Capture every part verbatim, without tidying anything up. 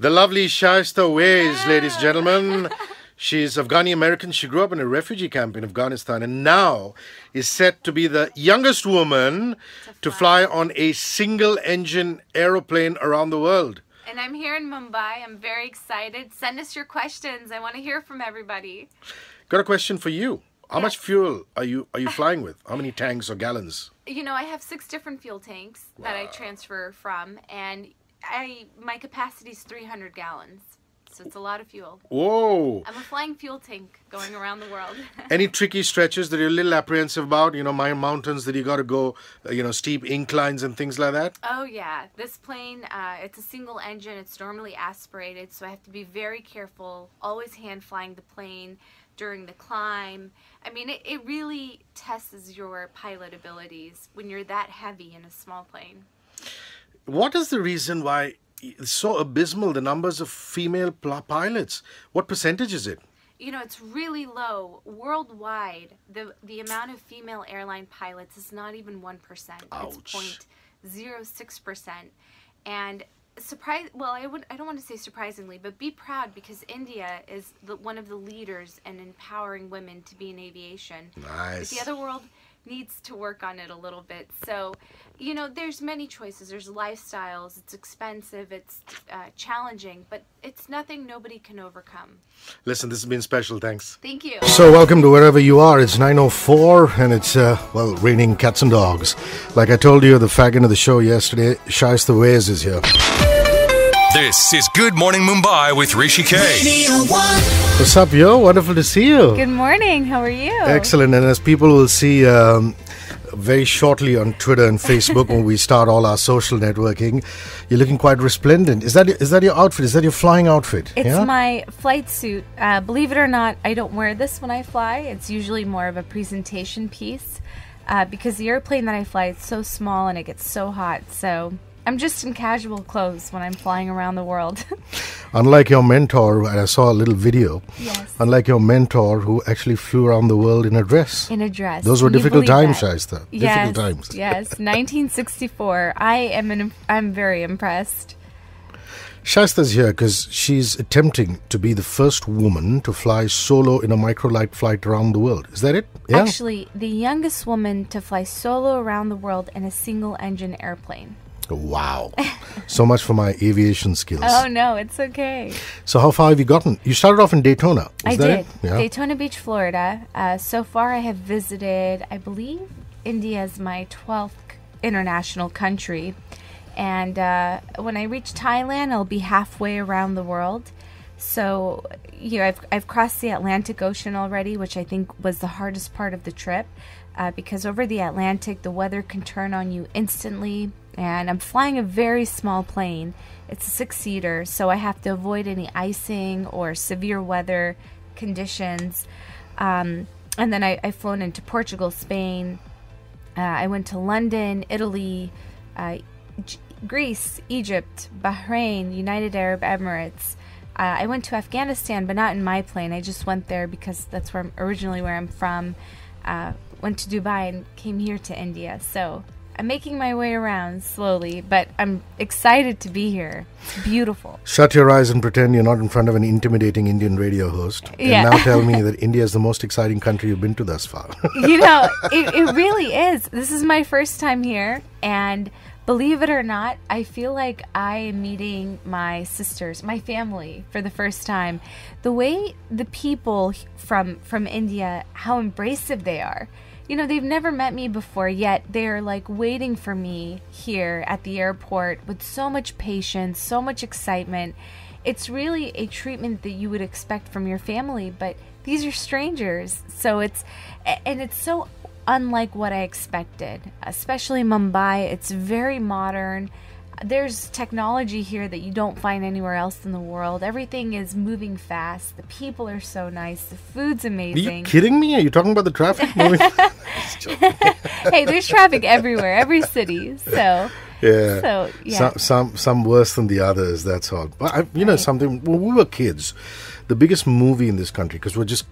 The lovely Shaesta Waiz, ladies and gentlemen. She's Afghani-American. She grew up in a refugee camp in Afghanistan and now is set to be the youngest woman to fly, to fly on a single-engine aeroplane around the world. And I'm here in Mumbai. I'm very excited. Send us your questions. I want to hear from everybody. Got a question for you. How yes. much fuel are you are you flying with? How many tanks or gallons? You know, I have six different fuel tanks wow. that I transfer from, and I my capacity is three hundred gallons. So it's a lot of fuel. Whoa! I'm a flying fuel tank going around the world. Any tricky stretches that you're a little apprehensive about? You know, my mountains that you got to go, uh, you know, steep inclines and things like that? Oh, yeah. This plane, uh, it's a single engine. It's normally aspirated, so I have to be very careful, always hand flying the plane during the climb. I mean, it, it really tests your pilot abilities when you're that heavy in a small plane. What is the reason why it's so abysmal, the numbers of female pilots? What percentage is it? You know, it's really low. Worldwide, the, the amount of female airline pilots is not even one percent. Ouch. It's zero point zero six percent. And surprise, well, I, would, I don't want to say surprisingly, but be proud, because India is the, one of the leaders in empowering women to be in aviation. Nice. But the other world needs to work on it a little bit. So, you know, there's many choices. There's lifestyles. It's expensive. It's uh, challenging, but it's nothing nobody can overcome. Listen, this has been special. Thanks. Thank you. So welcome to wherever you are. It's nine oh four and it's, uh, well, raining cats and dogs. Like I told you, the fag-end of the show yesterday, Shaesta Waiz is here. This is Good Morning Mumbai with Rishi K. What's up, yo? Wonderful to see you. Good morning. How are you? Excellent. And as people will see um, very shortly on Twitter and Facebook when we start all our social networking, you're looking quite resplendent. Is that is that your outfit? Is that your flying outfit? It's yeah? my flight suit. Uh, believe it or not, I don't wear this when I fly. It's usually more of a presentation piece uh, because the airplane that I fly is so small and it gets so hot. So I'm just in casual clothes when I'm flying around the world. Unlike your mentor, and I saw a little video. Yes. Unlike your mentor who actually flew around the world in a dress. In a dress. Those were difficult times, Shaesta. Yes, difficult times. Yes, nineteen sixty-four. I am an, I'm very impressed. Shaesta's here because she's attempting to be the first woman to fly solo in a microlight flight around the world. Is that it? Yeah. Actually, the youngest woman to fly solo around the world in a single-engine airplane. Wow. So much for my aviation skills. Oh, no, it's okay. So how far have you gotten? You started off in Daytona. Is I that did. It? Yeah. Daytona Beach, Florida. Uh, so far I have visited, I believe, India is my twelfth international country. And uh, when I reach Thailand, I'll be halfway around the world. So, you know, I've, I've crossed the Atlantic Ocean already, which I think was the hardest part of the trip. Uh, because over the Atlantic, the weather can turn on you instantly. And I'm flying a very small plane. It's a six-seater, so I have to avoid any icing or severe weather conditions. Um, and then I, I've flown into Portugal, Spain. Uh, I went to London, Italy, uh, Greece, Egypt, Bahrain, United Arab Emirates. Uh, I went to Afghanistan, but not in my plane. I just went there because that's where I'm, originally where I'm from. Uh, went to Dubai and came here to India. So I'm making my way around slowly, but I'm excited to be here. It's beautiful. Shut your eyes and pretend you're not in front of an intimidating Indian radio host. Yeah. And now tell me that India is the most exciting country you've been to thus far. You know, it, it really is. This is my first time here, and believe it or not, I feel like I am meeting my sisters, my family, for the first time. The way the people from, from India, how embracive they are. You know, they've never met me before, yet they're like waiting for me here at the airport with so much patience, so much excitement. It's really a treatment that you would expect from your family, but these are strangers. So it's, and it's so unlike what I expected, especially Mumbai. It's very modern. There's technology here that you don't find anywhere else in the world. Everything is moving fast. The people are so nice. The food's amazing. Are you kidding me? Are you talking about the traffic moving? Hey, there's traffic everywhere, every city. So yeah, so, yeah. Some, some some worse than the others. That's all. But I, you right. know something. When we were kids, the biggest movie in this country, because we're just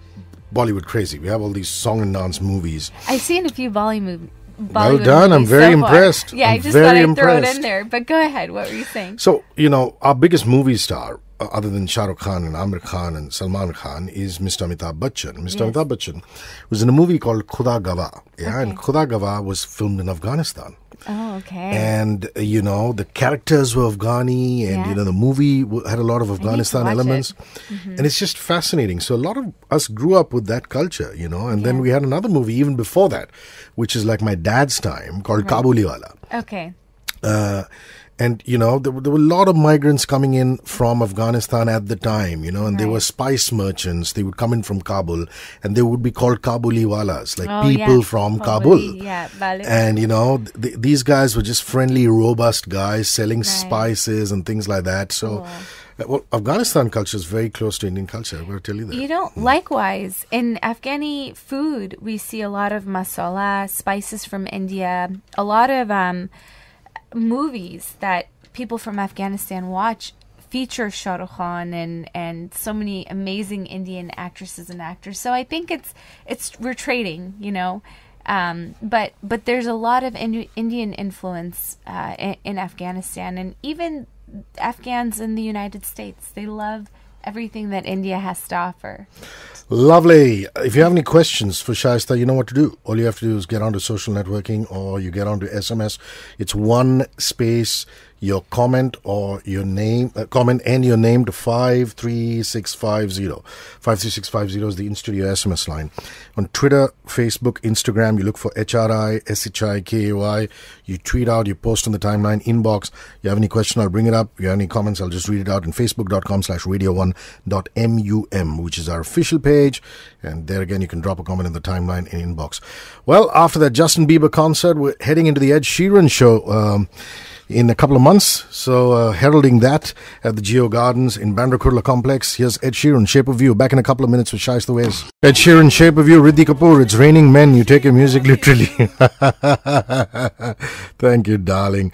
Bollywood crazy. We have all these song and dance movies. I've seen a few Bollywood movies. Bollywood well done. I'm very so impressed. Yeah, I'm I just thought I'd impressed. throw it in there. But go ahead. What were you saying? So, you know, our biggest movie star, uh, other than Shah Rukh Khan and Amir Khan and Salman Khan, is Mister Amitabh Bachchan. Mister Yes. Amitabh Bachchan was in a movie called Khuda Gawa. Yeah, okay. And Khuda Gawa was filmed in Afghanistan. Oh, okay. And, uh, you know, the characters were Afghani, and, yeah. you know, the movie w had a lot of Afghanistan elements. Mm-hmm. And it's just fascinating. So a lot of us grew up with that culture, you know, and yeah. then we had another movie even before that, which is like my dad's time, called right. Kabuliwala. Okay. Uh, and, you know, there, there were a lot of migrants coming in from Afghanistan at the time, you know, and right. they were spice merchants. They would come in from Kabul, and they would be called Kabuliwalas, like oh, people yeah. from Kabul. Yeah, and, you know, th these guys were just friendly, robust guys selling right. spices and things like that. So, cool. well, Afghanistan culture is very close to Indian culture. I've got to tell you that. You know, mm. likewise, in Afghani food, we see a lot of masala, spices from India, a lot of... um. movies that people from Afghanistan watch feature Shah Rukh Khan and and so many amazing Indian actresses and actors. So I think it's it's we're trading, you know, um, but but there's a lot of Indi Indian influence uh, in, in Afghanistan, and even Afghans in the United States, they love everything that India has to offer. Lovely. If you have any questions for Shaesta, you know what to do. All you have to do is get onto social networking, or you get onto S M S. It's one space, your comment or your name, uh, comment and your name to five three six five zero. five three six five zero is the in-studio S M S line. On Twitter, Facebook, Instagram, you look for H R I, S H I K A Y. You tweet out, you post on the timeline, inbox. You have any question, I'll bring it up. You have any comments, I'll just read it out in facebook dot com slash radio one dot M U M, which is our official page. And there again, you can drop a comment in the timeline and inbox. Well, after that Justin Bieber concert, we're heading into the Ed Sheeran show. Um... in a couple of months. So uh, heralding that at the Geo Gardens in Bandra Kurla Complex. Here's Ed Sheeran, Shape of You. Back in a couple of minutes with Shaesta Waiz. Ed Sheeran, Shape of You. Riddhi Kapoor, It's Raining Men. You take your music literally. Thank you, darling.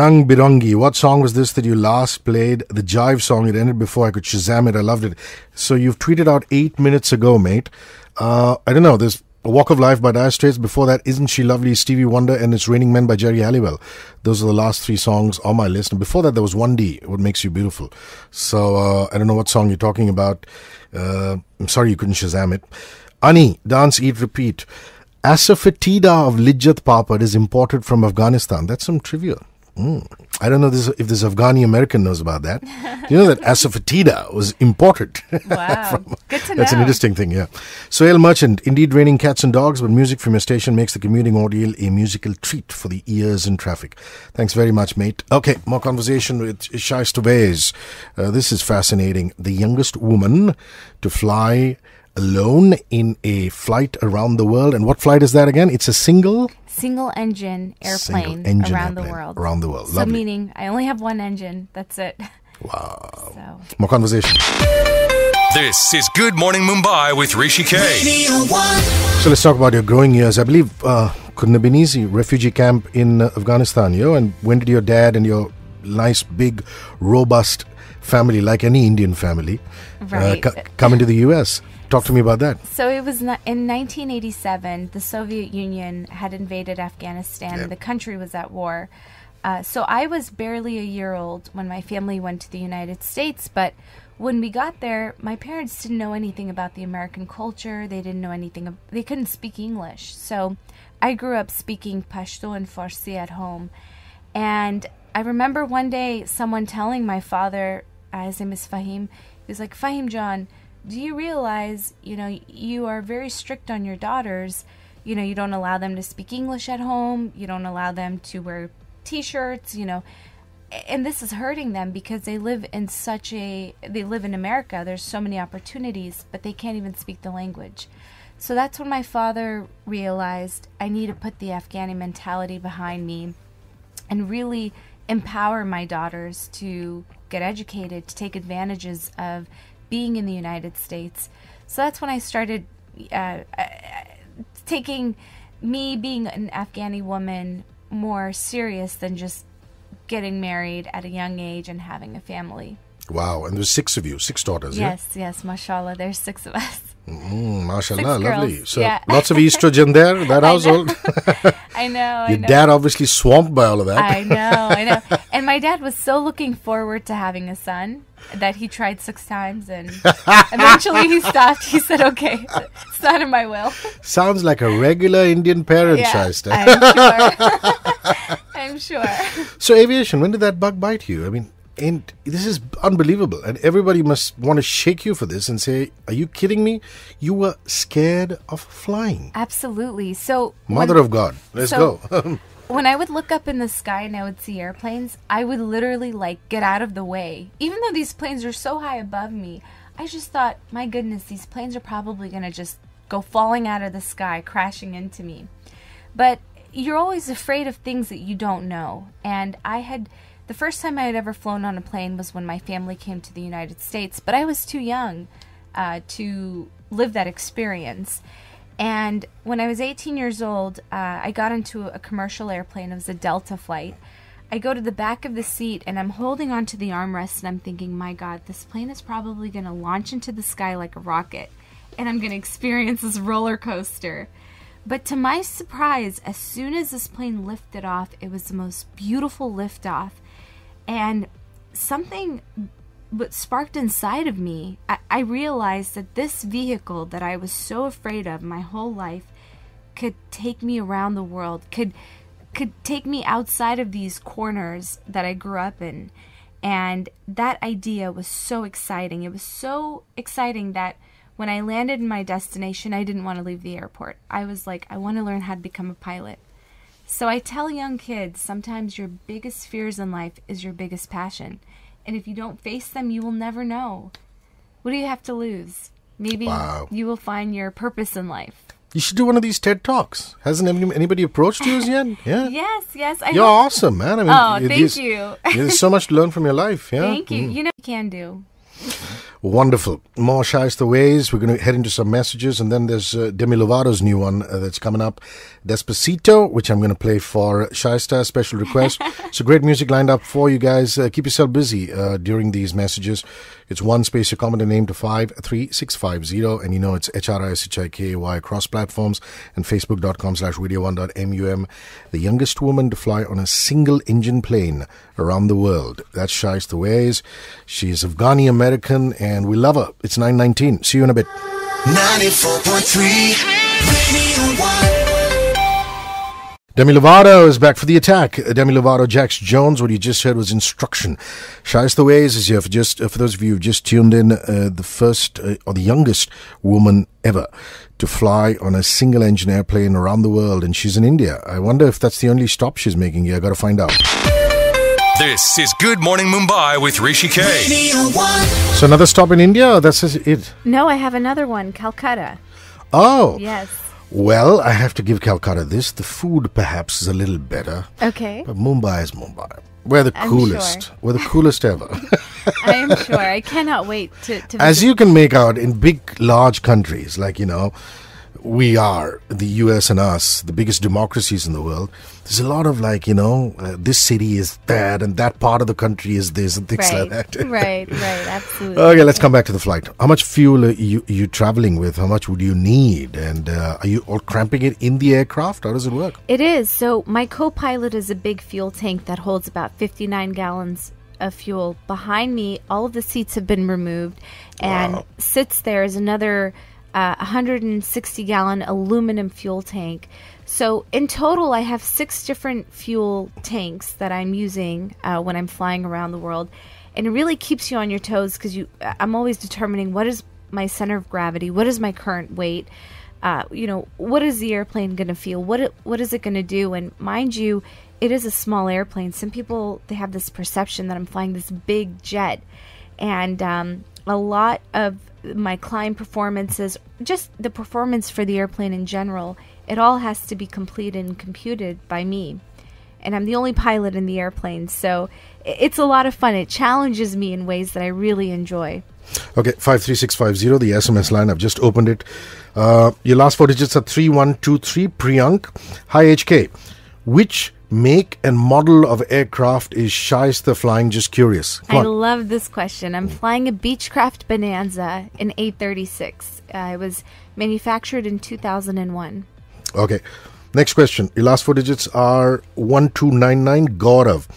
Rang Birangi. What song was this that you last played? The Jive song. It ended before I could Shazam it. I loved it. So you've tweeted out eight minutes ago, mate. Uh, I don't know. There's A Walk of Life by Dire Straits. Before that, Isn't She Lovely, Stevie Wonder, and It's Raining Men by Jerry Halliwell. Those are the last three songs on my list. And before that, there was one D, What Makes You Beautiful. So uh, I don't know what song you're talking about. Uh, I'm sorry you couldn't Shazam it. Ani, Dance, Eat, Repeat. Asafoetida of Lijjat Papad is imported from Afghanistan. That's some trivia. Mm. I don't know this, if this Afghani-American knows about that. Do you know that asafoetida was imported? Wow, from, good to know. That's an interesting thing, yeah. Sohail Merchant, indeed raining cats and dogs, but music from your station makes the commuting ordeal a musical treat for the ears in traffic. Thanks very much, mate. Okay, more conversation with Shaesta Waiz. Uh, this is fascinating. The youngest woman to fly alone in a flight around the world. And what flight is that again? It's a single... Single engine airplane Single engine around airplane the world. Around the world. So Lovely. Meaning I only have one engine. That's it. Wow. So. More conversation. This is Good Morning Mumbai with Rishi K. So let's talk about your growing years. I believe uh, Kudnabinizi refugee camp in uh, Afghanistan. You know, and when did your dad and your nice, big, robust family, like any Indian family, right. uh, come into the U S? Talk to me about that. So it was in nineteen eighty-seven, the Soviet Union had invaded Afghanistan. Yep. The country was at war. Uh, so I was barely a year old when my family went to the United States. But when we got there, my parents didn't know anything about the American culture. They didn't know anything. They couldn't speak English. So I grew up speaking Pashto and Farsi at home. And I remember one day someone telling my father, uh, his name is Fahim, he was like, Fahim John, do you realize, you know, you are very strict on your daughters. You know, you don't allow them to speak English at home. You don't allow them to wear T-shirts, you know. And this is hurting them because they live in such a, they live in America. There's so many opportunities, but they can't even speak the language. So that's when my father realized I need to put the Afghani mentality behind me and really empower my daughters to get educated, to take advantages of being in the United States. So that's when I started uh, uh, taking me being an Afghani woman more serious than just getting married at a young age and having a family. Wow, and there's six of you, six daughters. Yes, yeah? yes, mashallah, there's six of us. Mm, mashallah, lovely. So yeah. Lots of estrogen there, that household. I know. Your I know. dad obviously swamped by all of that. I know, I know. And my dad was so looking forward to having a son that he tried six times, and eventually he stopped. He said, okay, it's not in my will. Sounds like a regular Indian parent, yeah, Shaesta. I'm sure. I'm sure. So aviation, when did that bug bite you? I mean, and this is unbelievable, and everybody must want to shake you for this and say, are you kidding me? You were scared of flying. Absolutely. So mother when, of God, let's so go. When I would look up in the sky and I would see airplanes, I would literally like get out of the way. Even though these planes are so high above me, I just thought, my goodness, these planes are probably going to just go falling out of the sky, crashing into me. But you're always afraid of things that you don't know. And I had... The first time I had ever flown on a plane was when my family came to the United States, but I was too young uh, to live that experience. And when I was eighteen years old, uh, I got into a commercial airplane. It was a Delta flight. I go to the back of the seat, and I'm holding onto the armrest, and I'm thinking, my God, this plane is probably going to launch into the sky like a rocket, and I'm going to experience this roller coaster. But to my surprise, as soon as this plane lifted off, it was the most beautiful liftoff. And something sparked inside of me. I, I realized that this vehicle that I was so afraid of my whole life could take me around the world, could could take me outside of these corners that I grew up in. And that idea was so exciting. It was so exciting that when I landed in my destination, I didn't want to leave the airport. I was like, I want to learn how to become a pilot. So I tell young kids, sometimes your biggest fears in life is your biggest passion. And if you don't face them, you will never know. What do you have to lose? Maybe wow. you will find your purpose in life. You should do one of these TED Talks. Hasn't anybody approached you as yet? Yeah. Yes, yes. I You're awesome, man. I mean, oh, thank you. There's so much to learn from your life. Yeah. Thank you. Mm. You know you can do. Wonderful. More Shaesta Waiz. We're going to head into some messages, and then there's uh, Demi Lovato's new one uh, that's coming up, Despacito, which I'm going to play for Shaesta, special request. So great music lined up for you guys. Uh, keep yourself busy uh, during these messages. It's one space, your comment and name to five three six five zero, and you know it's H R I S H I K A Y across platforms and facebook dot com slash radio one dot M U M. The youngest woman to fly on a single engine plane around the world. That's Shaesta Waiz. She's Afghani-American, and we love her. It's nine nineteen. See you in a bit. ninety-four point three Radio One. Demi Lovato is back for the attack. Demi Lovato, Jax Jones. What you just heard was Instruction. Shaesta Waiz is here for just uh, for those of you who just tuned in. Uh, the first uh, or the youngest woman ever to fly on a single engine airplane around the world, and she's in India. I wonder if that's the only stop she's making here. I got to find out. This is Good Morning Mumbai with Rishi K. So another stop in India. Or that's it. No, I have another one. Calcutta. Oh. Yes. Well, I have to give Calcutta this. The food perhaps is a little better. Okay. But Mumbai is Mumbai. We're the I'm coolest. Sure. We're the coolest ever. I am sure. I cannot wait to... to As you can make out in big, large countries, like, you know, we are, the U S and us, the biggest democracies in the world, there's a lot of like, you know, uh, this city is that and that part of the country is this and things right, like that. Right, right, absolutely. Okay, let's come back to the flight. How much fuel are you, you traveling with? How much would you need? And uh, are you all cramping it in the aircraft? How does it work? It is. So my co-pilot is a big fuel tank that holds about fifty-nine gallons of fuel. Behind me, all of the seats have been removed, and wow. sits there is another... Uh, one hundred sixty gallon aluminum fuel tank. So in total, I have six different fuel tanks that I'm using uh, when I'm flying around the world, and it really keeps you on your toes because you. I'm always determining what is my center of gravity, what is my current weight, uh, you know, what is the airplane going to feel, what it, what is it going to do, and mind you, it is a small airplane. Some people they have this perception that I'm flying this big jet, and um, a lot of my climb performances, just the performance for the airplane in general, it all has to be completed and computed by me. And I'm the only pilot in the airplane, so it's a lot of fun. It challenges me in ways that I really enjoy. Okay, five three six five zero, the S M S line. I've just opened it. Uh, your last four digits are three one two three, Priyank. Hi, H K. Which make and model of aircraft is Shaesta flying? Just curious. I love this question. I'm flying a Beechcraft Bonanza, an A thirty-six. Uh, it was manufactured in two thousand one. Okay. Next question. Your last four digits are one two nine nine. Gaurav,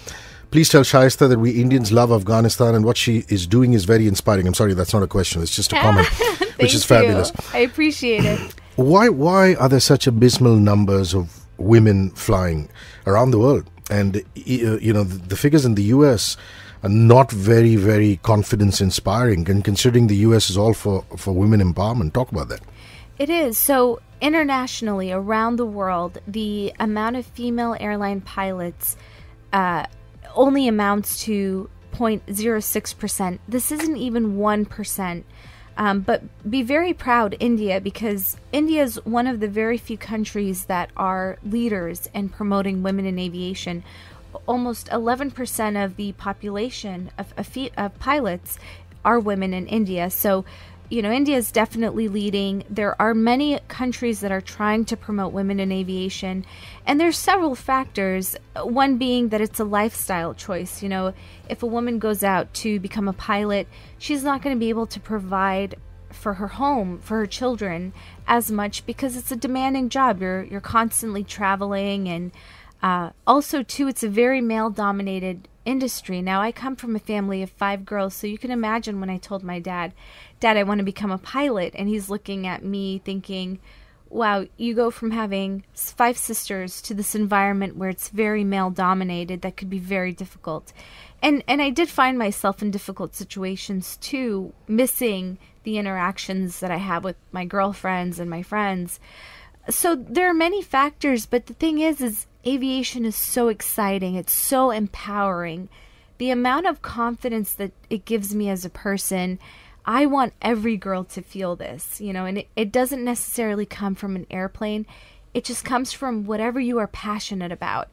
please tell Shaesta that we Indians love Afghanistan and what she is doing is very inspiring. I'm sorry, that's not a question. It's just a comment, which is fabulous. You. I appreciate it. Why, why are there such abysmal numbers of women flying around the world? And, you know, the figures in the U S are not very, very confidence-inspiring. And considering the U S is all for, for women empowerment, talk about that. It is. So internationally, around the world, the amount of female airline pilots uh, only amounts to zero point zero six percent. This isn't even one percent. Um, but be very proud, India, because India is one of the very few countries that are leaders in promoting women in aviation. Almost eleven percent of the population of, of, of pilots are women in India. So, you know, India is definitely leading. There are many countries that are trying to promote women in aviation. And there's several factors, one being that it's a lifestyle choice. You know, if a woman goes out to become a pilot, she's not going to be able to provide for her home, for her children as much because it's a demanding job. You're, you're constantly traveling. And uh, also, too, it's a very male-dominated industry. Now, I come from a family of five girls, so you can imagine when I told my dad, Dad, I want to become a pilot, and he's looking at me thinking, wow, you go from having five sisters to this environment where it's very male-dominated. That could be very difficult. And, and I did find myself in difficult situations, too, missing the interactions that I have with my girlfriends and my friends. So there are many factors, but the thing is, is aviation is so exciting. It's so empowering. The amount of confidence that it gives me as a person, I want every girl to feel this, you know, and it, it doesn't necessarily come from an airplane. It just comes from whatever you are passionate about.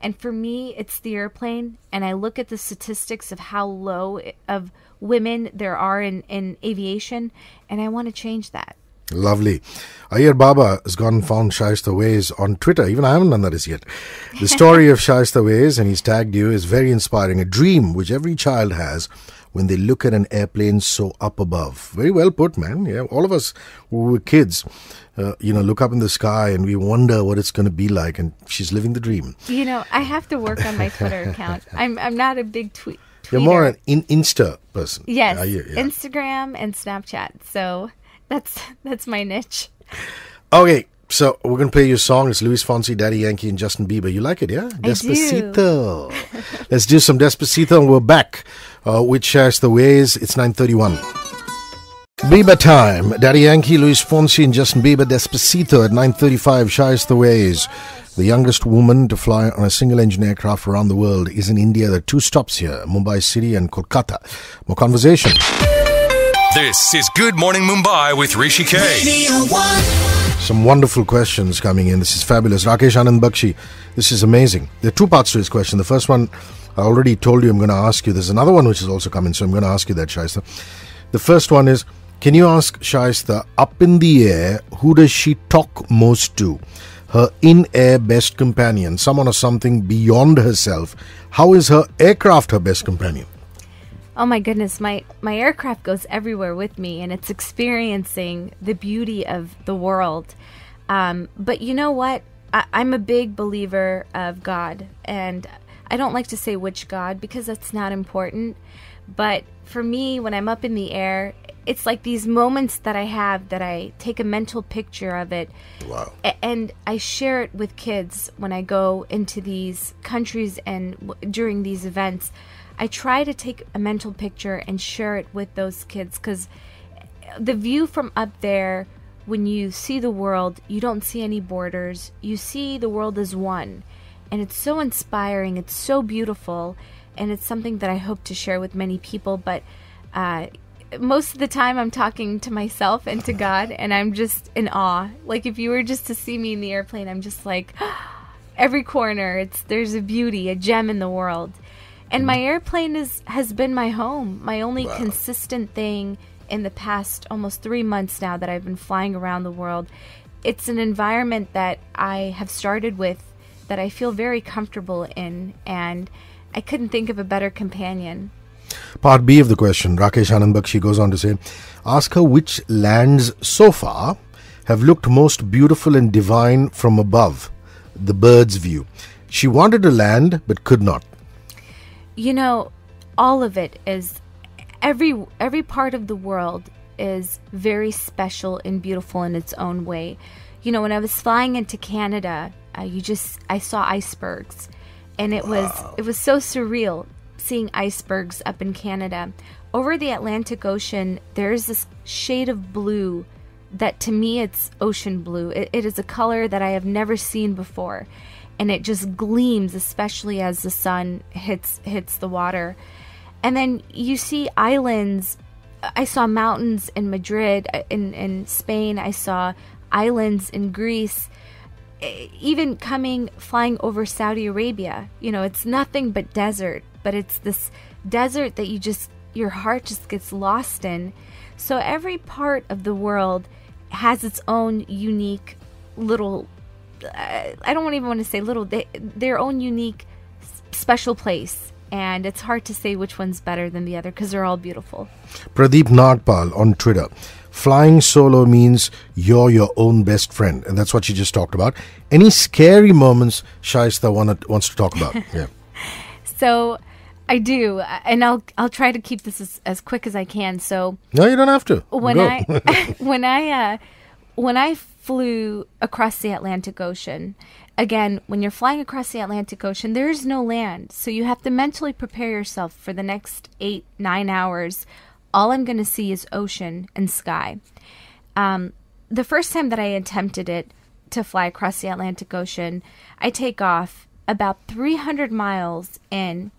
And for me, it's the airplane. And I look at the statistics of how low of women there are in, in aviation, and I want to change that. Lovely. Ayer Baba has gone and found Shaesta Waiz on Twitter. Even I haven't done that as yet. The story of Shaesta Waiz, and he's tagged you, is very inspiring. A dream which every child has when they look at an airplane so up above. Very well put, man. Yeah, all of us who were kids, uh, you know, look up in the sky and we wonder what it's going to be like. And she's living the dream. You know, I have to work on my Twitter account. I'm I'm not a big tweet. You're more an in Insta person. Yes, uh, yeah, yeah. Instagram and Snapchat. So That's that's my niche. Okay, so we're going to play your song. It's Luis Fonsi, Daddy Yankee, and Justin Bieber. You like it, yeah? Despacito. I do. Let's do some Despacito, and we're back uh, with Shaesta Waiz. It's nine thirty-one. Bieber time. Daddy Yankee, Luis Fonsi, and Justin Bieber. Despacito at nine thirty-five. Shaesta Waiz, the youngest woman to fly on a single-engine aircraft around the world, is in India. There are two stops here, Mumbai City and Kolkata. More conversation. This is Good Morning Mumbai with Rishi K. Some wonderful questions coming in. This is fabulous. Rakesh Anand Bakshi, this is amazing. There are two parts to his question. The first one, I already told you I'm going to ask you. There's another one which has also come in, so I'm going to ask you that, Shaesta. The first one is, can you ask Shaesta, up in the air, who does she talk most to? Her in-air best companion, someone or something beyond herself. How is her aircraft her best companion? Oh my goodness, my, my aircraft goes everywhere with me, and it's experiencing the beauty of the world. Um, but you know what? I, I'm a big believer of God, and I don't like to say which God because that's not important. But for me, when I'm up in the air, it's like these moments that I have that I take a mental picture of it. Wow. And I share it with kids when I go into these countries and w during these events. I try to take a mental picture and share it with those kids because the view from up there, when you see the world, you don't see any borders. You see the world as one. And it's so inspiring. It's so beautiful. And it's something that I hope to share with many people. But uh, most of the time I'm talking to myself and to God, and I'm just in awe. Like if you were just to see me in the airplane, I'm just like, every corner, it's there's a beauty, a gem in the world. And my airplane is has been my home, my only wow. consistent thing in the past almost three months now that I've been flying around the world. It's an environment that I have started with that I feel very comfortable in, and I couldn't think of a better companion. Part B of the question, Rakesh Anand Bakshi goes on to say, ask her which lands so far have looked most beautiful and divine from above, the bird's view. She wanted to land but could not. You know, all of it is, every, every part of the world is very special and beautiful in its own way. You know, when I was flying into Canada, uh, you just, I saw icebergs, and it was, wow. it was so surreal seeing icebergs up in Canada. Over the Atlantic Ocean, there's this shade of blue that, to me, it's ocean blue. It, it is a color that I have never seen before, and it just gleams, especially as the sun hits, hits the water. And then you see islands. I saw mountains in Madrid, in, in Spain. I saw islands in Greece, even coming, flying over Saudi Arabia. You know, it's nothing but desert, but it's this desert that you just, your heart just gets lost in. So every part of the world has its own unique little, uh, I don't even want to say little, they, their own unique special place. And it's hard to say which one's better than the other because they're all beautiful. Pradeep Nagpal on Twitter. Flying solo means you're your own best friend. And that's what she just talked about. Any scary moments Shaesta wants to talk about? Yeah. So I do, and I'll I'll try to keep this as, as quick as I can. So no, you don't have to. When Go. I when I uh, when I flew across the Atlantic Ocean, again, when you're flying across the Atlantic Ocean, there is no land, so you have to mentally prepare yourself for the next eight nine hours. All I'm going to see is ocean and sky. Um, the first time that I attempted it to fly across the Atlantic Ocean, I take off. About three hundred miles in,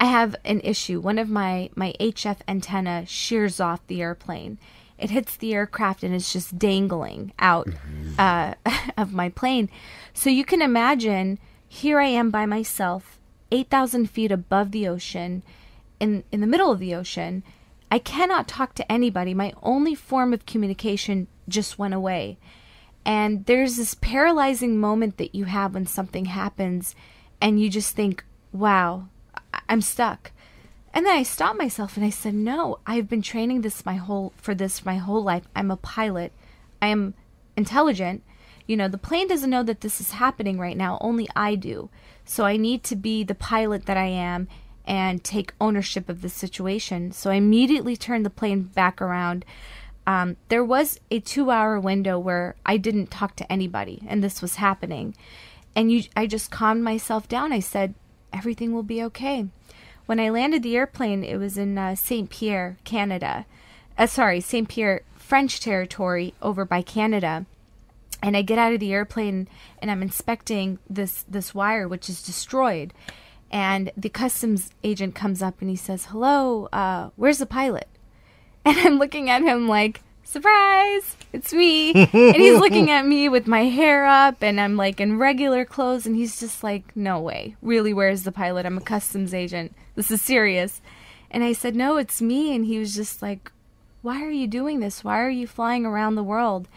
I have an issue. One of my, my H F antenna shears off the airplane. It hits the aircraft and it's just dangling out uh, of my plane. So you can imagine, here I am by myself, eight thousand feet above the ocean, in, in the middle of the ocean. I cannot talk to anybody. My only form of communication just went away. And there's this paralyzing moment that you have when something happens and you just think, wow, I'm stuck. And then I stopped myself and I said, no, I've been training this my whole, for this my whole life. I'm a pilot. I am intelligent. You know, the plane doesn't know that this is happening right now. Only I do. So I need to be the pilot that I am and take ownership of the situation. So I immediately turned the plane back around. Um, there was a two-hour window where I didn't talk to anybody, and this was happening. And you, I just calmed myself down. I said, everything will be okay. When I landed the airplane, it was in uh, Saint Pierre, Canada. Uh, sorry, Saint Pierre, French territory over by Canada. And I get out of the airplane, and I'm inspecting this, this wire, which is destroyed. And the customs agent comes up, and he says, hello, uh, where's the pilot? And I'm looking at him like, surprise, it's me. And he's looking at me with my hair up, and I'm like in regular clothes. And he's just like, no way. Really, where's the pilot? I'm a customs agent. This is serious. And I said, no, it's me. And he was just like, why are you doing this? Why are you flying around the world?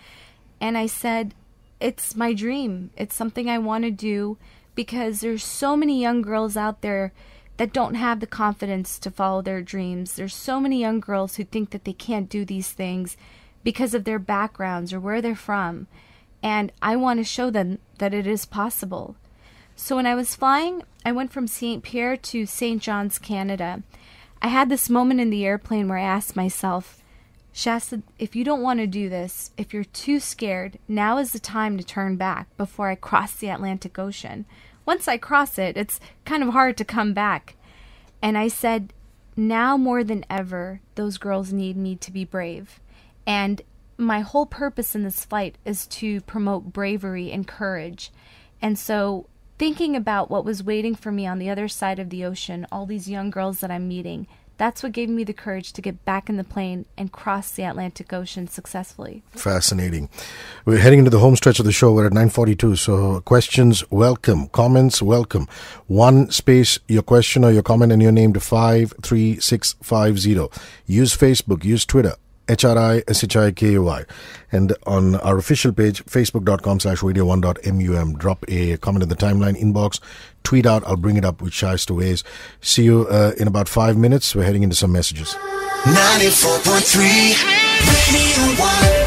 And I said, it's my dream. It's something I want to do because there's so many young girls out there that don't have the confidence to follow their dreams. There's so many young girls who think that they can't do these things because of their backgrounds or where they're from. And I want to show them that it is possible. So when I was flying, I went from Saint Pierre to Saint John's, Canada. I had this moment in the airplane where I asked myself, Shaesta, if you don't want to do this, if you're too scared, now is the time to turn back before I cross the Atlantic Ocean. Once I cross it, it's kind of hard to come back. And I said, now more than ever, those girls need me to be brave. And my whole purpose in this flight is to promote bravery and courage. And so thinking about what was waiting for me on the other side of the ocean, all these young girls that I'm meeting, that's what gave me the courage to get back in the plane and cross the Atlantic Ocean successfully. Fascinating. We're heading into the home stretch of the show. We're at nine forty-two. So questions, welcome. Comments, welcome. One space, your question or your comment and your name to five three six five zero. Use Facebook, use Twitter. H R I S H I K U I. And on our official page, facebook dot com slash radio one dot m u m. Drop a comment in the timeline inbox. Tweet out. I'll bring it up with Shaesta Waiz. See you uh, in about five minutes. We're heading into some messages. ninety-four point three Radio One.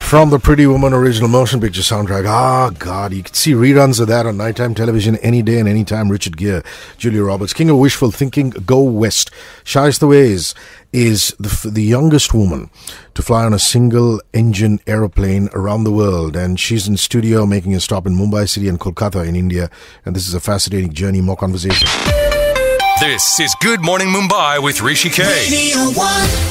From the Pretty Woman original motion picture soundtrack. Ah, God, you can see reruns of that on nighttime television any day and any time. Richard Gere, Julia Roberts, King of Wishful Thinking, Go West. Shaesta Waiz is the, the youngest woman to fly on a single-engine aeroplane around the world. And she's in studio making a stop in Mumbai City and Kolkata in India. And this is a fascinating journey. More conversation. This is Good Morning Mumbai with Rishi K.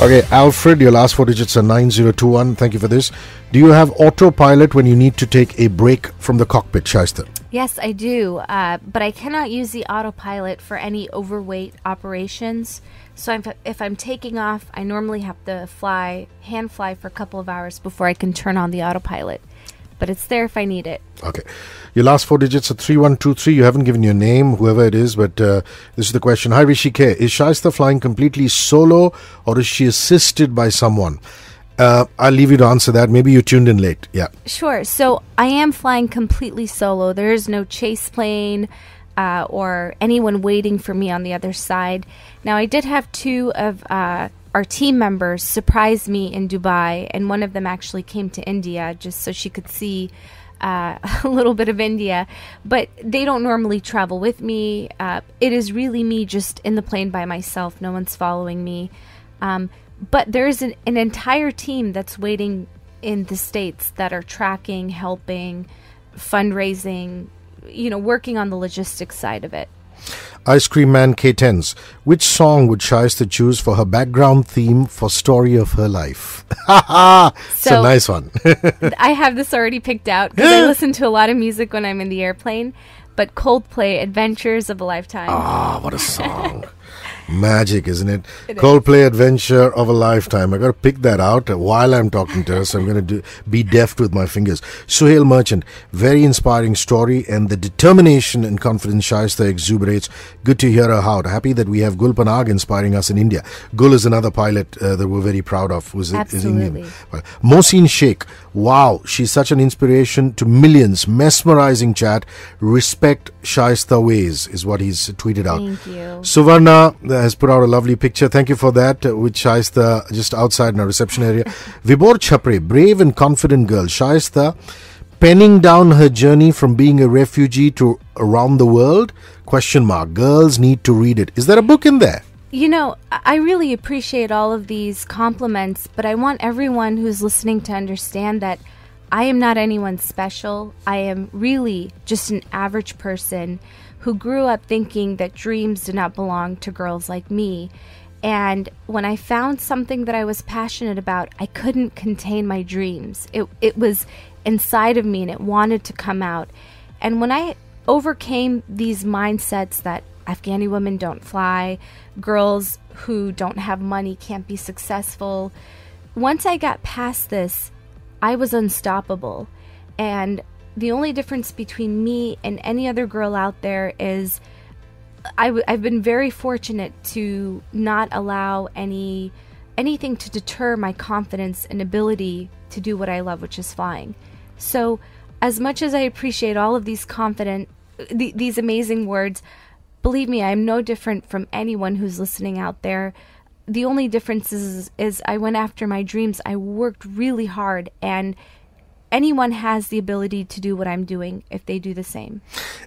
Okay, Alfred, your last four digits are nine zero two one. Thank you for this. Do you have autopilot when you need to take a break from the cockpit, Shaesta? Yes, I do. Uh, but I cannot use the autopilot for any overweight operations. So I'm, if I'm taking off, I normally have to fly, hand fly for a couple of hours before I can turn on the autopilot. But it's there if I need it. Okay. Your last four digits are three one two three. You haven't given your name, whoever it is, but uh, this is the question. Hi, Rishi K. Is Shaesta flying completely solo or is she assisted by someone? Uh, I'll leave you to answer that. Maybe you tuned in late. Yeah. Sure. So I am flying completely solo. There is no chase plane uh, or anyone waiting for me on the other side. Now, I did have two of... Uh, Our team members surprised me in Dubai, and one of them actually came to India just so she could see uh, a little bit of India. But they don't normally travel with me. Uh, it is really me just in the plane by myself. No one's following me. Um, but there is an, an entire team that's waiting in the States that are tracking, helping, fundraising, you know, working on the logistics side of it. Ice Cream Man K tens. Which song would Shaesta choose for her background theme for Story of Her Life? Ha ha! It's a nice one. I have this already picked out because I listen to a lot of music when I'm in the airplane. But Coldplay, Adventures of a Lifetime. Ah, what a song. Magic, isn't it? It Coldplay, is. Adventure of a Lifetime. I got to pick that out while I'm talking to her, so I'm going to be deft with my fingers. Suhail Merchant, very inspiring story, and the determination and confidence Shaesta exuberates. Good to hear her out. Happy that we have Gul Panag inspiring us in India. Gul is another pilot uh, that we're very proud of. Was Absolutely. Is Indian. Mohsin Sheikh, wow, she's such an inspiration to millions. Mesmerizing chat. Respect Shaesta Waiz is what he's tweeted out. Thank you. Suvarna has put out a lovely picture. Thank you for that, uh, with Shaesta just outside in our reception area. Vibor Chhapre, brave and confident girl. Shaesta penning down her journey from being a refugee to around the world? Question mark. Girls need to read it. Is there a book in there? You know, I really appreciate all of these compliments, but I want everyone who's listening to understand that I am not anyone special. I am really just an average person who grew up thinking that dreams did not belong to girls like me. And when I found something that I was passionate about, I couldn't contain my dreams. It, it was inside of me and it wanted to come out. And when I overcame these mindsets that Afghani women don't fly, girls who don't have money can't be successful. Once I got past this, I was unstoppable. And the only difference between me and any other girl out there is I w I've been very fortunate to not allow any anything to deter my confidence and ability to do what I love, which is flying. So as much as I appreciate all of these confident, th these amazing words, believe me, I'm no different from anyone who's listening out there. The only difference is, is I went after my dreams. I worked really hard, and anyone has the ability to do what I'm doing if they do the same.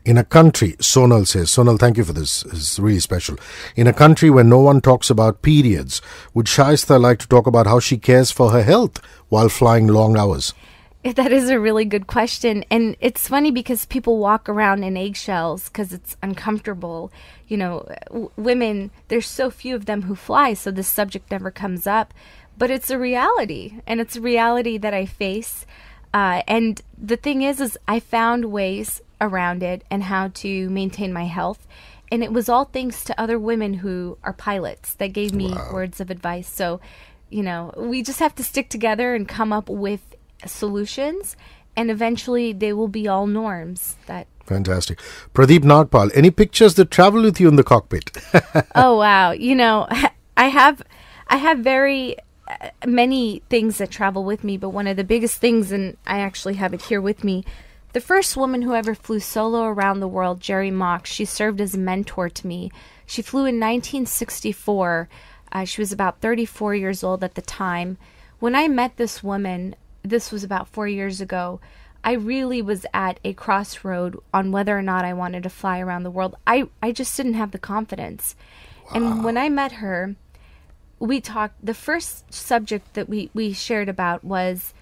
In a country, Sonal says, Sonal, thank you for this. It's really special. In a country where no one talks about periods, would Shaesta like to talk about how she cares for her health while flying long hours? That is a really good question. And it's funny because people walk around in eggshells because it's uncomfortable. You know, w women, there's so few of them who fly, so this subject never comes up. But it's a reality, and it's a reality that I face. Uh, and the thing is, is I found ways around it and how to maintain my health. And it was all thanks to other women who are pilots that gave me wow. words of advice. So, you know, we just have to stick together and come up with solutions, and eventually they will be all norms. That Fantastic. Pradeep Nagpal, any pictures that travel with you in the cockpit? Oh, wow. You know, I have, I have very many things that travel with me, but one of the biggest things, and I actually have it here with me, the first woman who ever flew solo around the world, Jerrie Mock, she served as a mentor to me. She flew in nineteen sixty-four. Uh, she was about thirty-four years old at the time. When I met this woman, this was about four years ago, I really was at a crossroad on whether or not I wanted to fly around the world. I, I just didn't have the confidence. Wow. And when I met her, we talked, the first subject that we, we shared about was,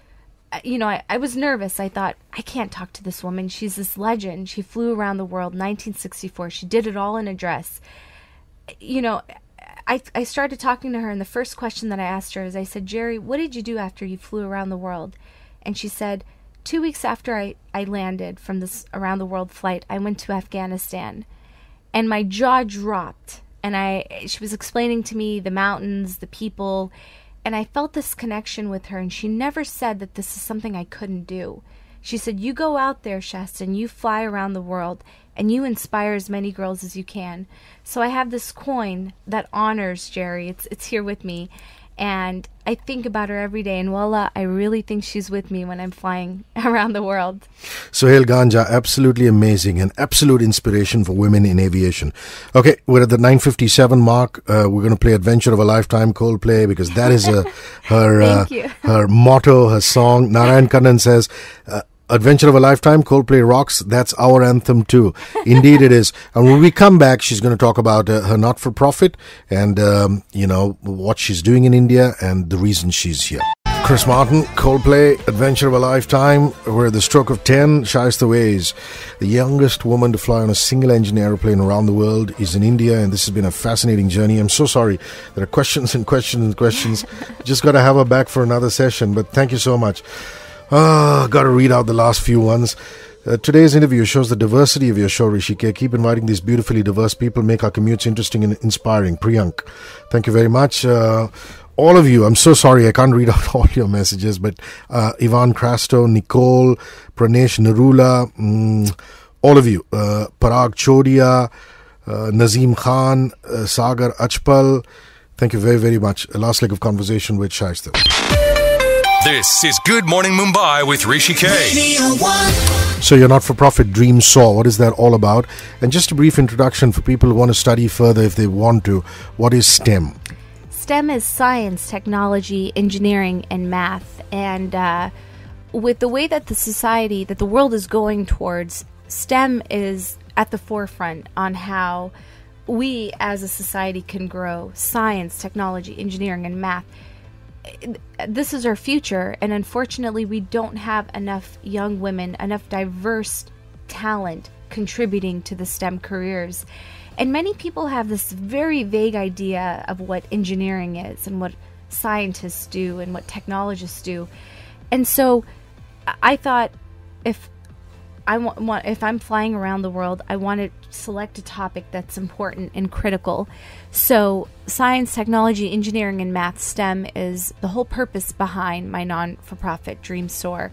you know, I, I was nervous. I thought, I can't talk to this woman. She's this legend. She flew around the world, nineteen sixty-four. She did it all in a dress. You know, I, I started talking to her, and the first question that I asked her is, I said, Jerrie, what did you do after you flew around the world? And she said, two weeks after I, I landed from this around-the-world flight, I went to Afghanistan, and my jaw dropped, and I she was explaining to me the mountains, the people, and I felt this connection with her, and she never said that this is something I couldn't do. She said, you go out there, Shaesta, and you fly around the world, and you inspire as many girls as you can. So I have this coin that honors Jerrie. It's, it's here with me. And I think about her every day. And voila, I really think she's with me when I'm flying around the world. Sohail Ganja, absolutely amazing and absolute inspiration for women in aviation. Okay, we're at the nine fifty-seven mark. Uh, we're going to play Adventure of a Lifetime, Coldplay, because that is a, her uh, her motto, her song. Narayan Kannan says, uh, Adventure of a Lifetime, Coldplay rocks. That's our anthem too. Indeed it is. And when we come back, she's going to talk about uh, her not-for-profit and, um, you know, what she's doing in India and the reason she's here. Chris Martin, Coldplay, Adventure of a Lifetime. We're at the stroke of ten. Shaesta Waiz, the youngest woman to fly on a single-engine aeroplane around the world, is in India, and this has been a fascinating journey. I'm so sorry. There are questions and questions and questions. Just got to have her back for another session, but thank you so much. Ah, oh, got to read out the last few ones. Uh, today's interview shows the diversity of your show, Rishike. Keep inviting these beautifully diverse people. Make our commutes interesting and inspiring. Priyank, thank you very much. Uh, all of you, I'm so sorry I can't read out all your messages, but uh, Ivan Krasto, Nicole, Pranesh Narula, mm, all of you. Uh, Parag Chodia, uh, Nazim Khan, uh, Sagar Achpal. Thank you very, very much. A last leg of conversation with Shaesta. This is Good Morning Mumbai with Rishi K. So your not-for-profit Dream Soar, what is that all about? And just a brief introduction for people who want to study further if they want to. What is STEM? STEM is science, technology, engineering, and math. And uh, with the way that the society, that the world is going towards, STEM is at the forefront on how we as a society can grow. Science, technology, engineering, and math. This is our future, and unfortunately we don't have enough young women, enough diverse talent contributing to the STEM careers. And many people have this very vague idea of what engineering is and what scientists do and what technologists do. And so I thought, if I want, if I'm flying around the world, I want to select a topic that's important and critical. So science, technology, engineering, and math, STEM, is the whole purpose behind my non-for-profit Dream Soar.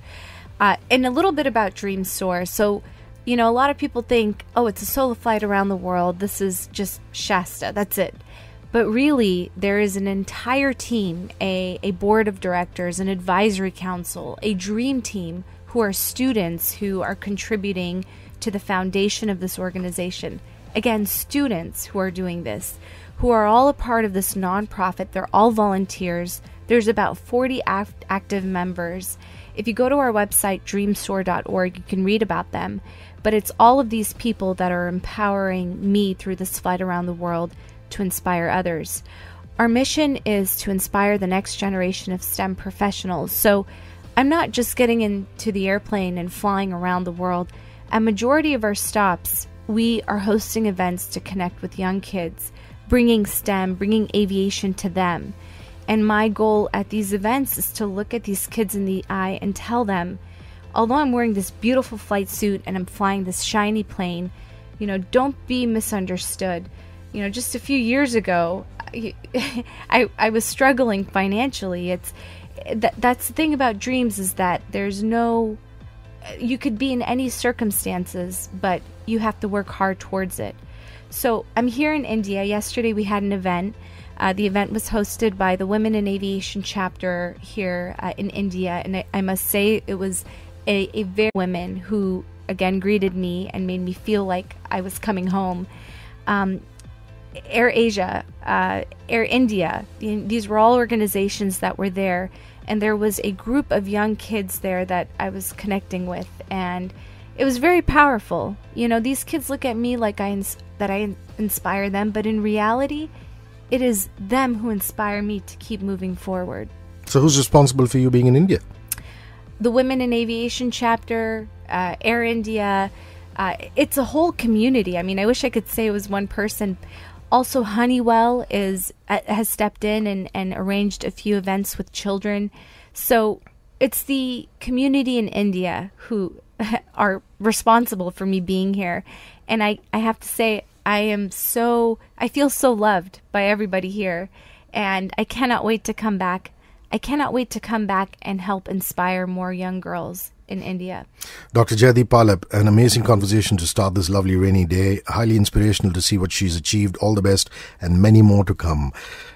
Uh, and a little bit about Dream Soar. So, you know, a lot of people think, oh, it's a solo flight around the world. This is just Shaesta. That's it. But really, there is an entire team, a, a board of directors, an advisory council, a dream team, who are students who are contributing to the foundation of this organization. Again, students who are doing this, who are all a part of this nonprofit. They're all volunteers. There's about forty act active members. If you go to our website, dream soar dot org, you can read about them. But it's all of these people that are empowering me through this flight around the world to inspire others. Our mission is to inspire the next generation of STEM professionals. So I'm not just getting into the airplane and flying around the world. A majority of our stops, we are hosting events to connect with young kids, bringing STEM, bringing aviation to them. And my goal at these events is to look at these kids in the eye and tell them, although I'm wearing this beautiful flight suit and I'm flying this shiny plane, you know, don't be misunderstood. You know, just a few years ago, I, I was struggling financially. It's That, that's the thing about dreams, is that there's no, you could be in any circumstances, but you have to work hard towards it. So I'm here in India. Yesterday we had an event Uh, the event was hosted by the Women in Aviation chapter here uh, in India, and I, I must say it was a, a very women who again greeted me and made me feel like I was coming home. Um, Air Asia, uh, Air India, these were all organizations that were there, and there was a group of young kids there that I was connecting with, and it was very powerful. You know, these kids look at me like I ins that I inspire them, but in reality, it is them who inspire me to keep moving forward. So who's responsible for you being in India? The Women in Aviation chapter, uh, Air India. Uh, it's a whole community. I mean, I wish I could say it was one person. Also, Honeywell is uh, has stepped in and, and arranged a few events with children. So it's the community in India who are responsible for me being here. And I, I have to say, I am so, I feel so loved by everybody here. And I cannot wait to come back. I cannot wait to come back and help inspire more young girls in India. Doctor Jaydeep Pallab, an amazing conversation to start this lovely rainy day. Highly inspirational to see what she's achieved. All the best and many more to come.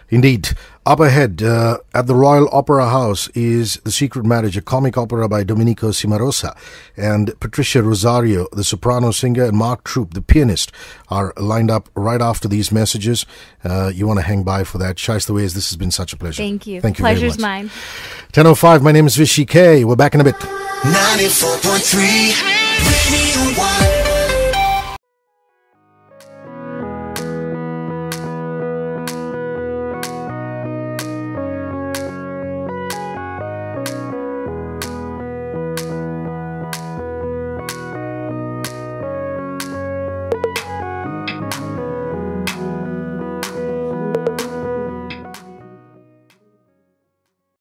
Indeed. Up ahead, uh, at the Royal Opera House is The Secret Marriage, a comic opera by Domenico Cimarosa. And Patricia Rosario, the soprano singer, and Mark Troop, the pianist, are lined up right after these messages. Uh, you want to hang by for that. Shaesta Waiz, this has been such a pleasure. Thank you. Thank you very much. Pleasure's mine. ten oh five, my name is Vishy K. We're back in a bit. ninety-four point three Radio